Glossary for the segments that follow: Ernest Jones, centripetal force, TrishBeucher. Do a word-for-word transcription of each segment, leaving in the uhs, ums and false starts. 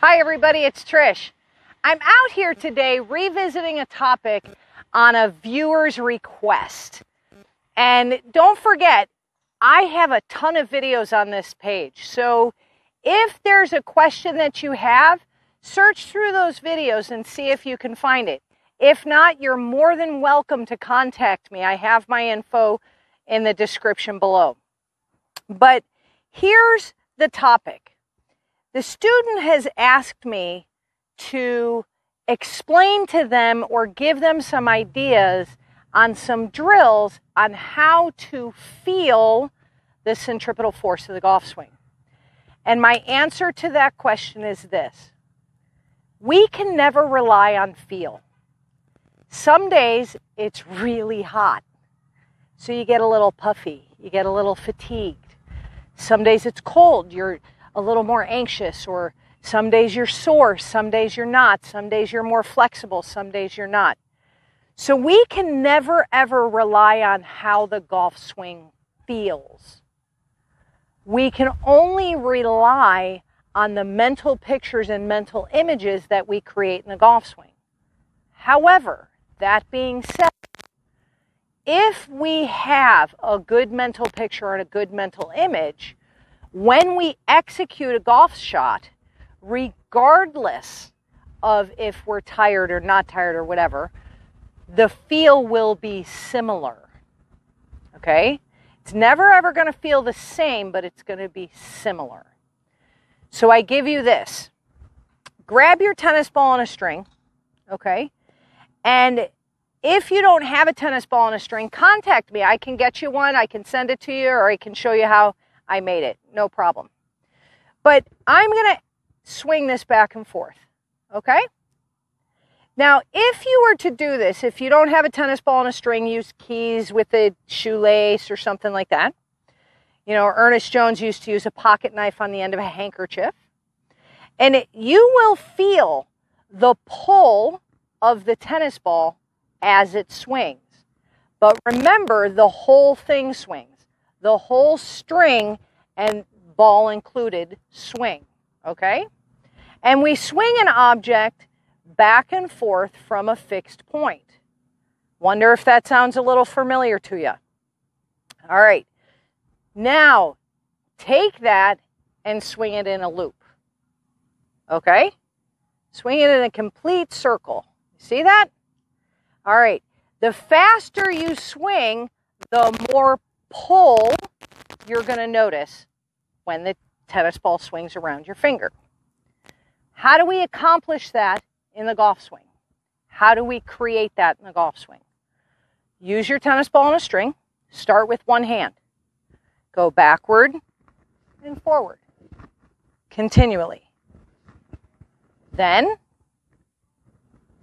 Hi everybody, it's Trish. I'm out here today revisiting a topic on a viewer's request. And don't forget, I have a ton of videos on this page. So if there's a question that you have, search through those videos and see if you can find it. If not, you're more than welcome to contact me. I have my info in the description below. But here's the topic. The student has asked me to explain to them or give them some ideas on some drills on how to feel the centripetal force of the golf swing. And my answer to that question is this. We can never rely on feel. Some days it's really hot, so you get a little puffy, you get a little fatigued. Some days it's cold, you're a little more anxious, or some days you're sore, some days you're not, some days you're more flexible, some days you're not. So we can never ever rely on how the golf swing feels. We can only rely on the mental pictures and mental images that we create in the golf swing. However, that being said, if we have a good mental picture and a good mental image, when we execute a golf shot, regardless of if we're tired or not tired or whatever, the feel will be similar, okay? It's never ever going to feel the same, but it's going to be similar. So I give you this. Grab your tennis ball on a string, okay? And if you don't have a tennis ball on a string, contact me. I can get you one, I can send it to you, or I can show you how I made it, no problem. But I'm going to swing this back and forth, okay? Now, if you were to do this, if you don't have a tennis ball and a string, use keys with a shoelace or something like that. You know, Ernest Jones used to use a pocket knife on the end of a handkerchief. And it, you will feel the pull of the tennis ball as it swings. But remember, the whole thing swings. The whole string and ball included swing, okay? And we swing an object back and forth from a fixed point. Wonder if that sounds a little familiar to you. All right, now take that and swing it in a loop, okay? Swing it in a complete circle. See that? All right, the faster you swing, the more pull you're going to notice when the tennis ball swings around your finger. How do we accomplish that in the golf swing? How do we create that in the golf swing? Use your tennis ball on a string. Start with one hand. Go backward and forward continually. Then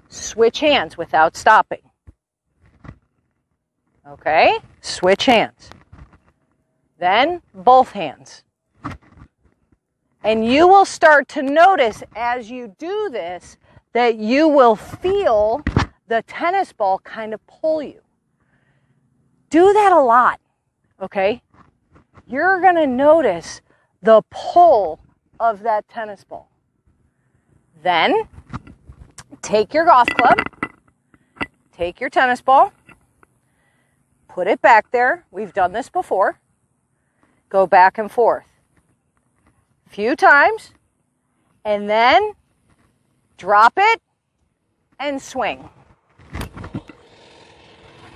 switch hands without stopping. Okay, switch hands. Then both hands. And you will start to notice as you do this that you will feel the tennis ball kind of pull you. Do that a lot, okay? You're going to notice the pull of that tennis ball. Then take your golf club, take your tennis ball, put it back there. We've done this before. Go back and forth a few times and then drop it and swing.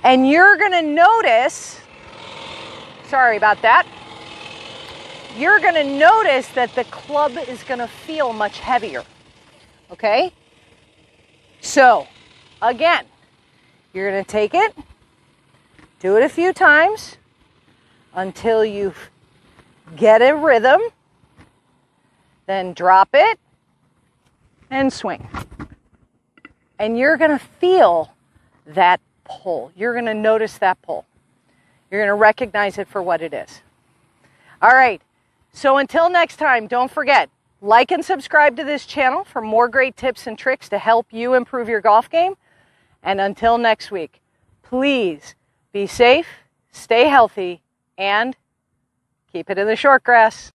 And you're going to notice, sorry about that, you're going to notice that the club is going to feel much heavier. Okay? So, again, you're going to take it, do it a few times until you get a rhythm, then drop it and swing. And you're going to feel that pull. You're going to notice that pull. You're going to recognize it for what it is. All right. So until next time, don't forget, like and subscribe to this channel for more great tips and tricks to help you improve your golf game. And until next week, please be safe, stay healthy, and keep it in the short grass.